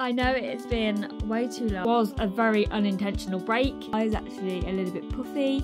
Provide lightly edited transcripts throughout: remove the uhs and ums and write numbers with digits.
I know it's been way too long. It was a very unintentional break. I was actually a little bit puffy.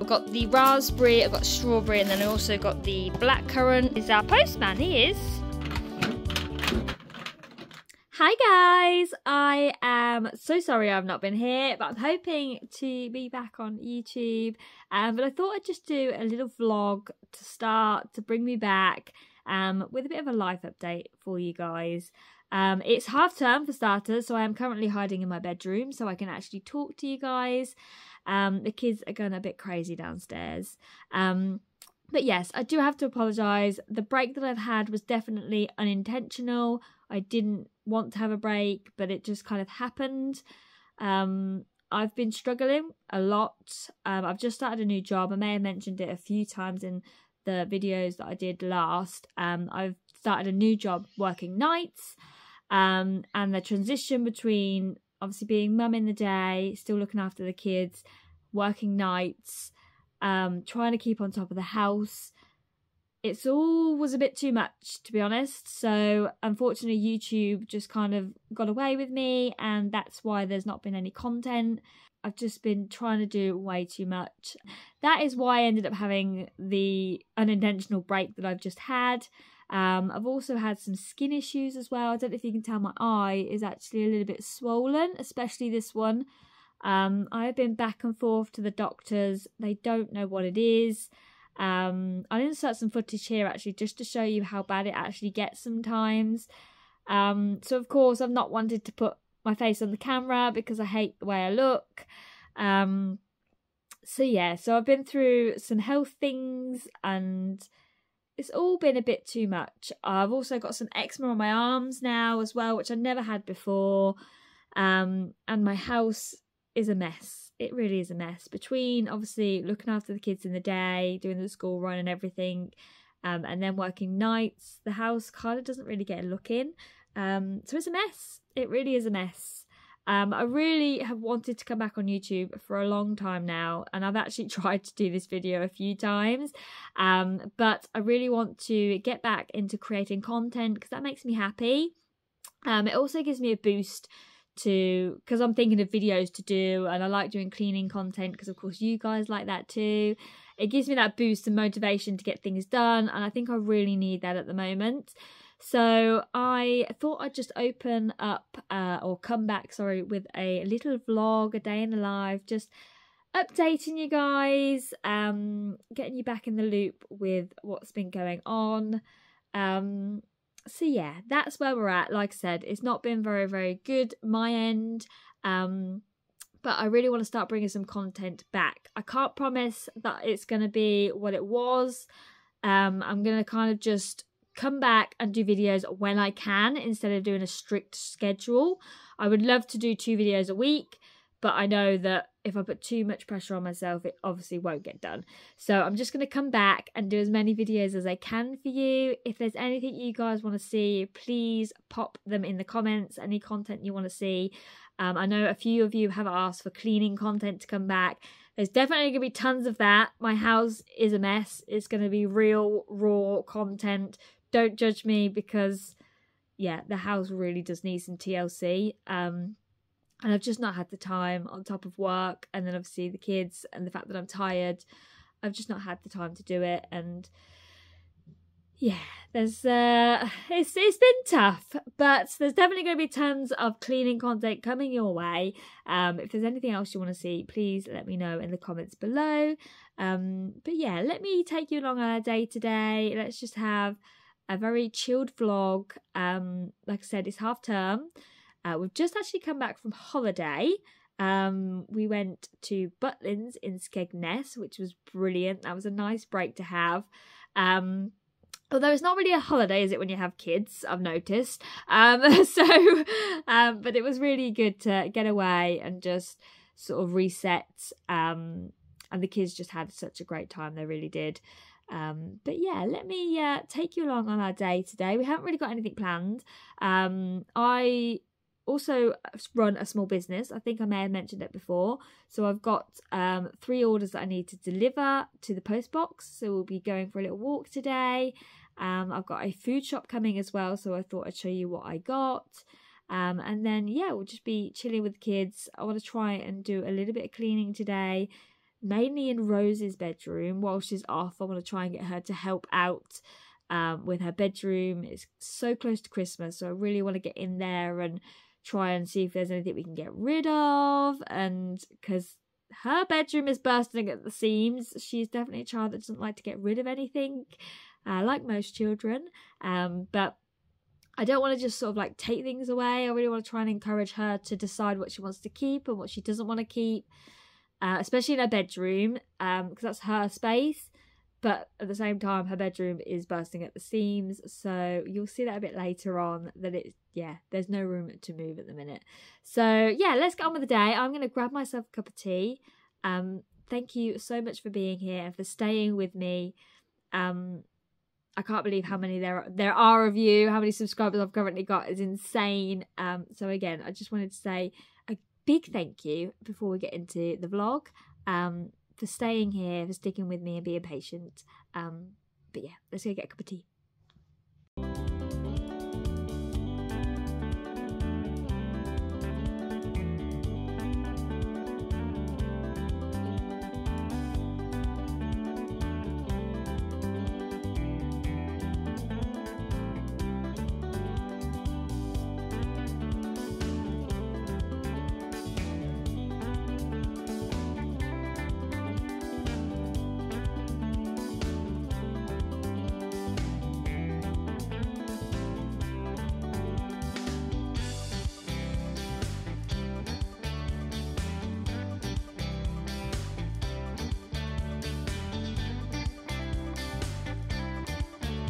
I've got the raspberry, I've got strawberry, and then I also got the blackcurrant. Is our postman, he is. Hi guys, I am so sorry I've not been here, but I'm hoping to be back on YouTube. But I thought I'd just do a little vlog to start, to bring me back with a bit of a life update for you guys. It's half term for starters, so I am currently hiding in my bedroom so I can actually talk to you guys. The kids are going a bit crazy downstairs. But yes, I do have to apologise. The break that I've had was definitely unintentional. I didn't want to have a break, but it just kind of happened. I've been struggling a lot. I've just started a new job. I may have mentioned it a few times in the videos that I did last. I've started a new job working nights, and the transition between obviously being mum in the day, still looking after the kids, working nights, trying to keep on top of the house, it's all was a bit too much, to be honest. So unfortunately YouTube just kind of got away with me, and that's why there's not been any content. I've just been trying to do way too much. That is why I ended up having the unintentional break that I've just had. I've also had some skin issues as well. I don't know if you can tell, my eye is actually a little bit swollen, especially this one. I've been back and forth to the doctors. They don't know what it is. I'll insert some footage here actually just to show you how bad it actually gets sometimes. So of course I've not wanted to put my face on the camera because I hate the way I look. So yeah, so I've been through some health things and it's all been a bit too much. I've also got some eczema on my arms now as well, which I never had before. And my house is a mess. It really is a mess. Between obviously looking after the kids in the day, doing the school run and everything, and then working nights, the house kind of doesn't really get a look in. So it's a mess. It really is a mess. I really have wanted to come back on YouTube for a long time now, and I've actually tried to do this video a few times, but I really want to get back into creating content because that makes me happy. It also gives me a boost to, because I'm thinking of videos to do, and I like doing cleaning content because of course you guys like that too. It gives me that boost and motivation to get things done, and I think I really need that at the moment. So I thought I'd just open up or come back, sorry, with a little vlog, a day in the life, just updating you guys, getting you back in the loop with what's been going on. So yeah, that's where we're at. Like I said, it's not been very, very good my end, but I really want to start bringing some content back. I can't promise that it's going to be what it was. I'm going to kind of just come back and do videos when I can instead of doing a strict schedule. I would love to do 2 videos a week, but I know that if I put too much pressure on myself, it obviously won't get done. So I'm just going to come back and do as many videos as I can for you. If there's anything you guys want to see, please pop them in the comments, any content you want to see. I know a few of you have asked for cleaning content to come back. There's definitely going to be tons of that. My house is a mess. It's going to be real, raw content. Don't judge me because, yeah, the house really does need some TLC. And I've just not had the time on top of work, and then obviously the kids and the fact that I'm tired. I've just not had the time to do it, and yeah, there's it's been tough, but there's definitely going to be tons of cleaning content coming your way. If there's anything else you want to see, please let me know in the comments below. But yeah, let me take you along on our day today. Let's just have a very chilled vlog. Like I said, it's half term. We've just actually come back from holiday. We went to Butlins in Skegness, which was brilliant. That was a nice break to have. Although it's not really a holiday, is it, when you have kids, I've noticed. But it was really good to get away and just sort of reset. And the kids just had such a great time. They really did. But yeah, let me take you along on our day today. We haven't really got anything planned. I also run a small business. I think I may have mentioned it before. So I've got 3 orders that I need to deliver to the post box. So we'll be going for a little walk today. I've got a food shop coming as well, so I thought I'd show you what I got. And then, yeah, we'll just be chilling with the kids. I want to try and do a little bit of cleaning today, mainly in Rose's bedroom while she's off. I want to try and get her to help out with her bedroom. It's so close to Christmas, so I really want to get in there and try and see if there's anything we can get rid of. And because her bedroom is bursting at the seams, she's definitely a child that doesn't like to get rid of anything, like most children. But I don't want to just sort of like take things away. I really want to try and encourage her to decide what she wants to keep and what she doesn't want to keep, especially in her bedroom, because that's her space. But at the same time, her bedroom is bursting at the seams, so you'll see that a bit later on, that it's, yeah, there's no room to move at the minute. So yeah, let's get on with the day. I'm going to grab myself a cup of tea. Thank you so much for being here and for staying with me. I can't believe how many there are of you. How many subscribers I've currently got is insane. So again, I just wanted to say a big thank you before we get into the vlog. For staying here, for sticking with me and being patient. But yeah, let's go get a cup of tea.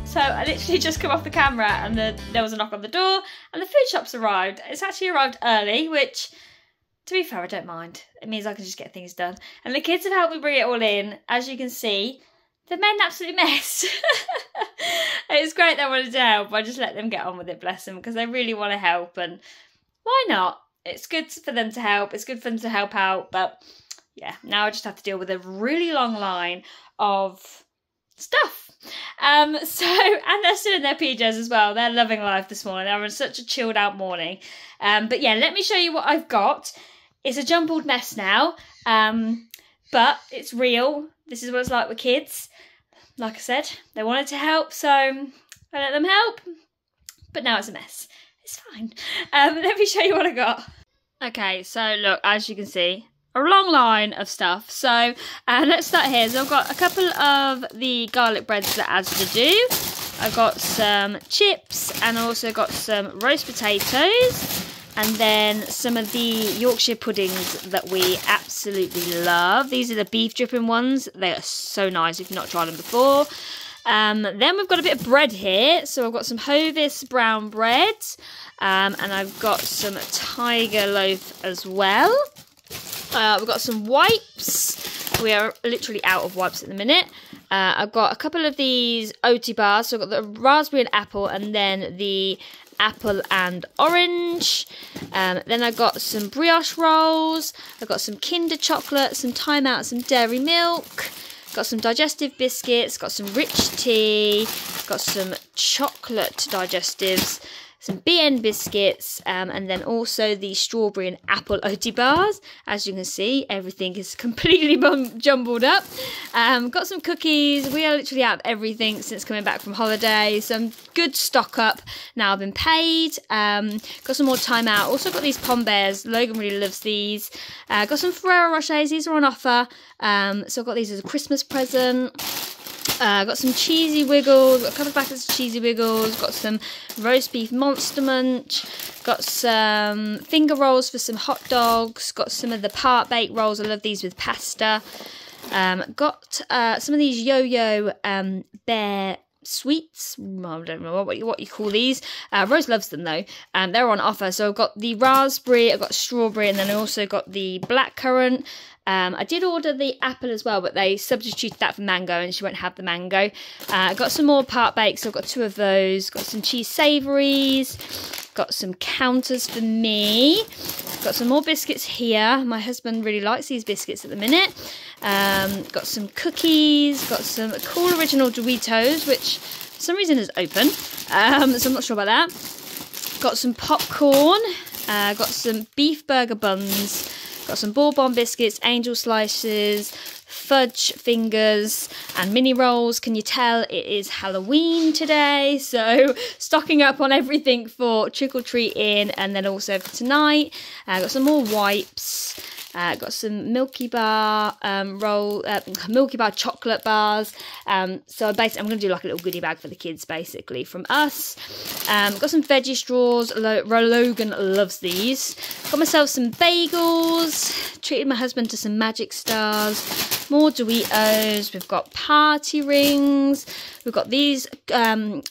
So I literally just come off the camera and there was a knock on the door and the food shop's arrived. It's actually arrived early, which, to be fair, I don't mind. It means I can just get things done. And the kids have helped me bring it all in. As you can see, they've made an absolute mess. It's great they wanted to help, but I just let them get on with it, bless them, because they really want to help. And why not? It's good for them to help. It's good for them to help out. But yeah, now I just have to deal with a really long line of stuff. And they're still in their PJs as well. They're loving life this morning. They're on such a chilled out morning. But yeah, let me show you what I've got. It's a jumbled mess now, but it's real. This is what it's like with kids. Like I said, they wanted to help, so I let them help. But now it's a mess. It's fine. Let me show you what I got. Okay, so look, as you can see, a long line of stuff. So let's start here. So I've got a couple of the garlic breads that Asda do. I've got some chips and also got some roast potatoes and then some of the Yorkshire puddings that we absolutely love. These are the beef dripping ones. They are so nice if you've not tried them before. Then we've got a bit of bread here. So I've got some Hovis brown bread and I've got some tiger loaf as well. We've got some wipes. We are literally out of wipes at the minute. I've got a couple of these OT bars. So I've got the raspberry and apple and then the apple and orange. Then I've got some brioche rolls. I've got some Kinder chocolate, some Time Out, some Dairy Milk. Got some digestive biscuits. Got some rich tea. Got some chocolate digestives. Some BN biscuits, and then also the strawberry and apple OT bars. As you can see, everything is completely jumbled up. Got some cookies. We are literally out of everything since coming back from holiday. Some good stock up. Now I've been paid. Got some more Time Out. Also got these Pom Bears. Logan really loves these. Got some Ferrero Rochers. These are on offer. So I've got these as a Christmas present. Got some Cheesy Wiggles, got a couple of packets of Cheesy Wiggles, got some roast beef Monster Munch, got some finger rolls for some hot dogs, got some of the part-baked rolls, I love these with pasta, got some of these yo-yo bear sweets. I don't know what you call these. Rose loves them though. They're on offer. So I've got the raspberry, I've got strawberry, and then I also got the blackcurrant. I did order the apple as well, but they substituted that for mango and she won't have the mango. I got some more part bakes, so I've got two of those. Got some cheese savouries, got some counters for me. Got some more biscuits here. My husband really likes these biscuits at the minute. Got some cookies, got some cool original Doritos, which For some reason it's open, so I'm not sure about that. Got some popcorn, got some beef burger buns, got some bourbon biscuits, angel slices, fudge fingers and mini rolls. Can you tell it is Halloween today? So stocking up on everything for trick-or-treating and then also for tonight. Got some more wipes. Got some Milky Bar Milky Bar chocolate bars. So basically, I'm going to do like a little goodie bag for the kids, basically, from us. Got some veggie straws. Logan loves these. Got myself some bagels. Treated my husband to some Magic Stars. More Doritos. We've got party rings. We've got these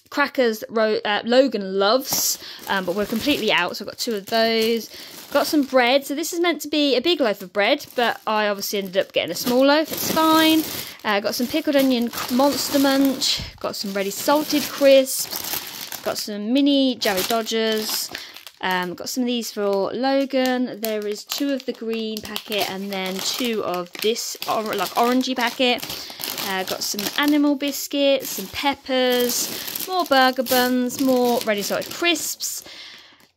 crackers Logan loves, but we're completely out, so I've got two of those. Got some bread. So this is meant to be a big loaf of bread, but I obviously ended up getting a small loaf. It's fine. Got some pickled onion Monster Munch. Got some ready salted crisps. Got some mini Jerry Dodgers. Got some of these for Logan. There is two of the green packet and then two of this like orangey packet. Got some animal biscuits, some peppers, more burger buns, more ready salted crisps.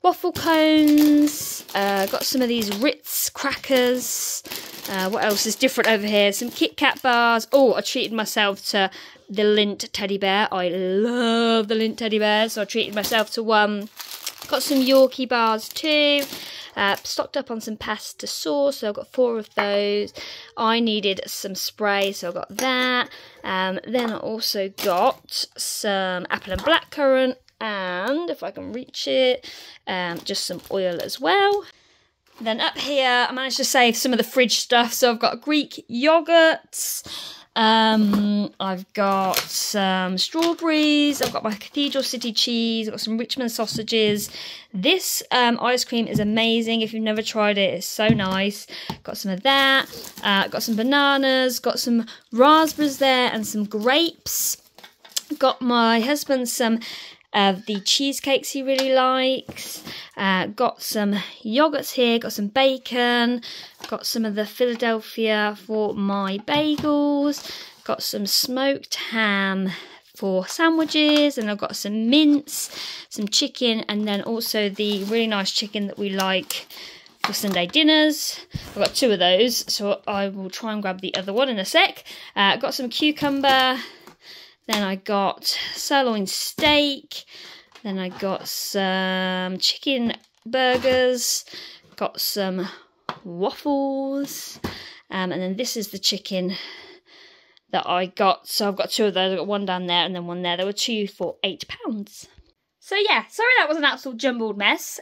Waffle cones, got some of these Ritz crackers. What else is different over here? Some Kit Kat bars. Oh, I treated myself to the Lindt teddy bear. I love the Lindt teddy bear, so I treated myself to one. Got some Yorkie bars too. Stocked up on some pasta sauce, so I've got four of those. I needed some spray, so I got that. Then I also got some apple and blackcurrant. And if I can reach it, just some oil as well. Then up here, I managed to save some of the fridge stuff. So I've got Greek yogurts, I've got some strawberries, I've got my Cathedral City cheese, I've got some Richmond sausages. This ice cream is amazing. If you've never tried it, it's so nice. Got some of that, got some bananas, got some raspberries there and some grapes. Got my husband some of the cheesecakes he really likes. Got some yogurts here, got some bacon, got some of the Philadelphia for my bagels, got some smoked ham for sandwiches, and I've got some mince, some chicken, and then also the really nice chicken that we like for Sunday dinners. I've got two of those, so I will try and grab the other one in a sec. Got some cucumber. Then I got sirloin steak. Then I got some chicken burgers. Got some waffles. And then this is the chicken that I got. So I've got two of those. I've got one down there and then one there. There were two for £8. So yeah, sorry that was an absolute jumbled mess.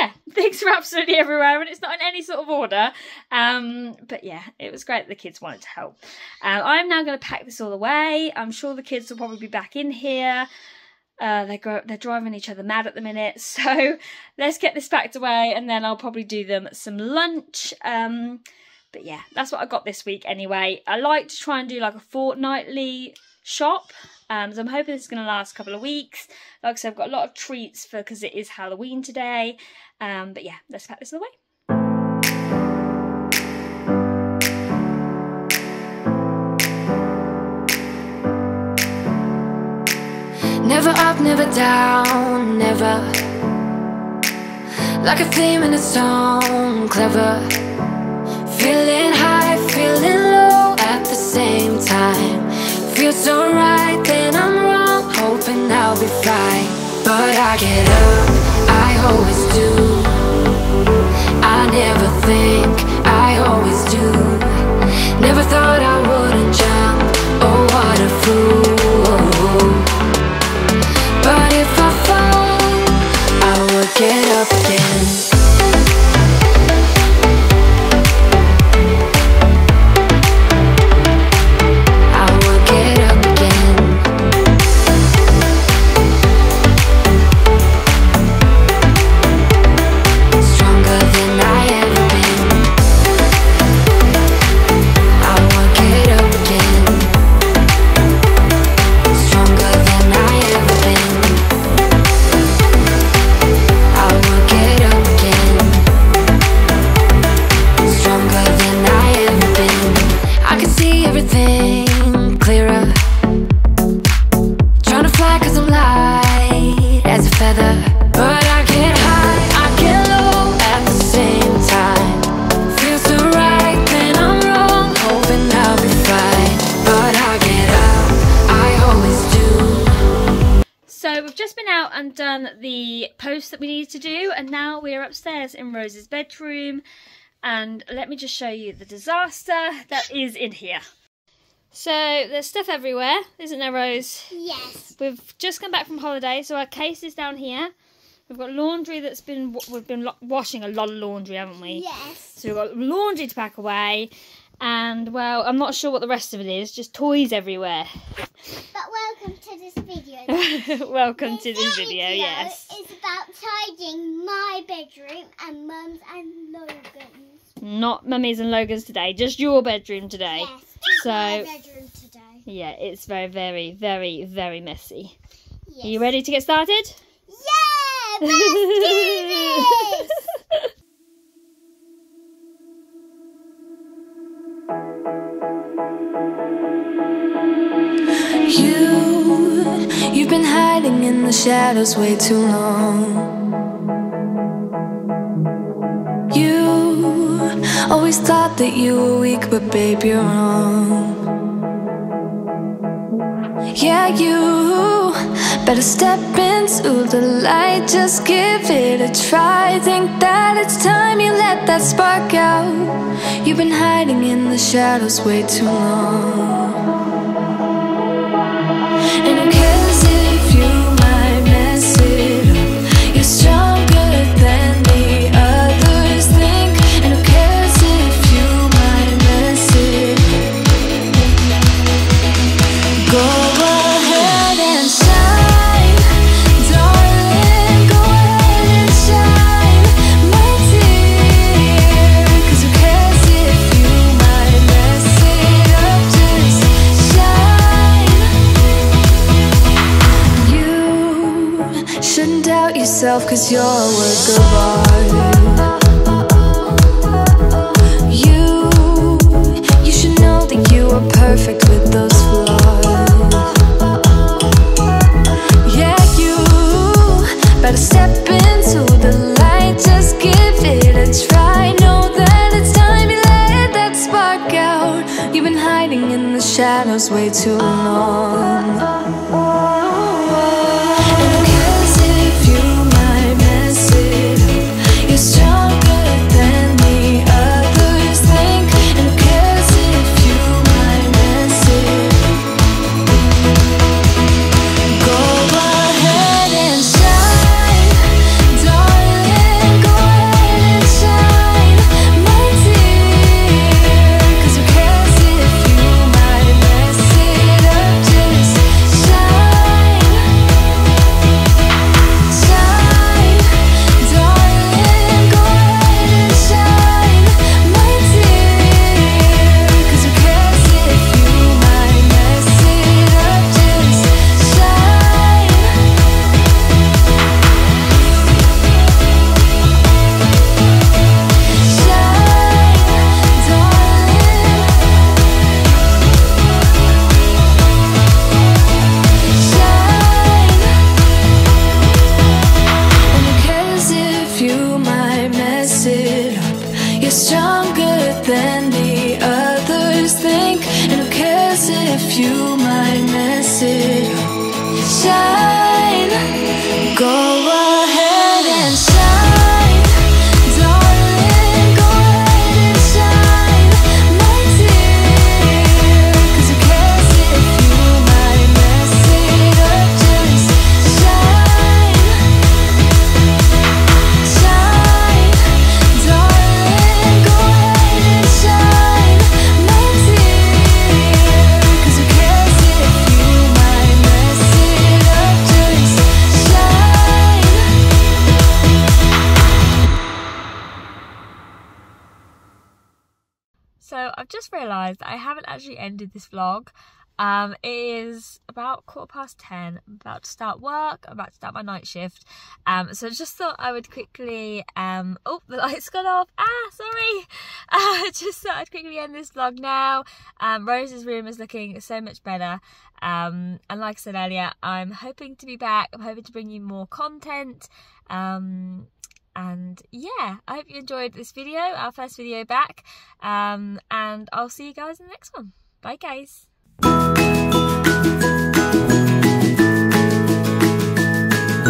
Yeah, things are absolutely everywhere and it's not in any sort of order. But yeah, it was great that the kids wanted to help. I'm now going to pack this all away. I'm sure the kids will probably be back in here. They're driving each other mad at the minute. So let's get this packed away and then I'll probably do them some lunch. But yeah, that's what I got this week anyway. I like to try and do like a fortnightly shop. So I'm hoping this is going to last a couple of weeks. Like I said, I've got a lot of treats for because it is Halloween today. But yeah, let's pack this away. Never up, never down, never. Like a theme in a song, clever. Feeling high, feeling low at the same time. Feels so right, then I'm wrong. Hoping I'll be fine. But I get up, I always do. I never think, I always do. Never thought I wouldn't jump, oh what a fool. But if I fall, I will get up again. done the post that we needed to do, and now we are upstairs in Rose's bedroom, and let me just show you the disaster that is in here. So there's stuff everywhere, isn't there, Rose? Yes. We've just come back from holiday, so our case is down here. We've got laundry that's been, we've been washing a lot of laundry, haven't we? Yes. So we've got laundry to pack away, and well, I'm not sure what the rest of it is, just toys everywhere. But welcome to this video. Welcome to this video, yes. It's about tidying my bedroom and Mum's and Logan's. Not Mummy's and Logan's today, just your bedroom today. Yes. So, my bedroom today. Yeah, it's very, very, very, very messy. Yes. Are you ready to get started? Yeah! Let's do this! You've been hiding in the shadows way too long. Always thought that you were weak, but babe, you're wrong. Yeah, you better step into the light, just give it a try. Think that it's time you let that spark out. You've been hiding in the shadows way too long. And who cares if you might mess it up? You're stronger than the others think. And who cares if you might mess it up? Go ahead and shine, darling, go ahead and shine, my dear. 'Cause who cares if you might mess it up? Just shine. You shouldn't doubt yourself, 'cause you're a work of art. Perfect with those flaws. Yeah, you better step into the light, just give it a try. Know that it's time you let that spark out. You've been hiding in the shadows way too long. I've just realised that I haven't actually ended this vlog. It is about 10:15. I'm about to start work. I'm about to start my night shift. So I just thought I would quickly... oh, the light's gone off. Ah, sorry. Just thought I'd quickly end this vlog now. Rose's room is looking so much better. And like I said earlier, I'm hoping to be back. I'm hoping to bring you more content. And yeah, I hope you enjoyed this video, our first video back, and I'll see you guys in the next one. Bye guys.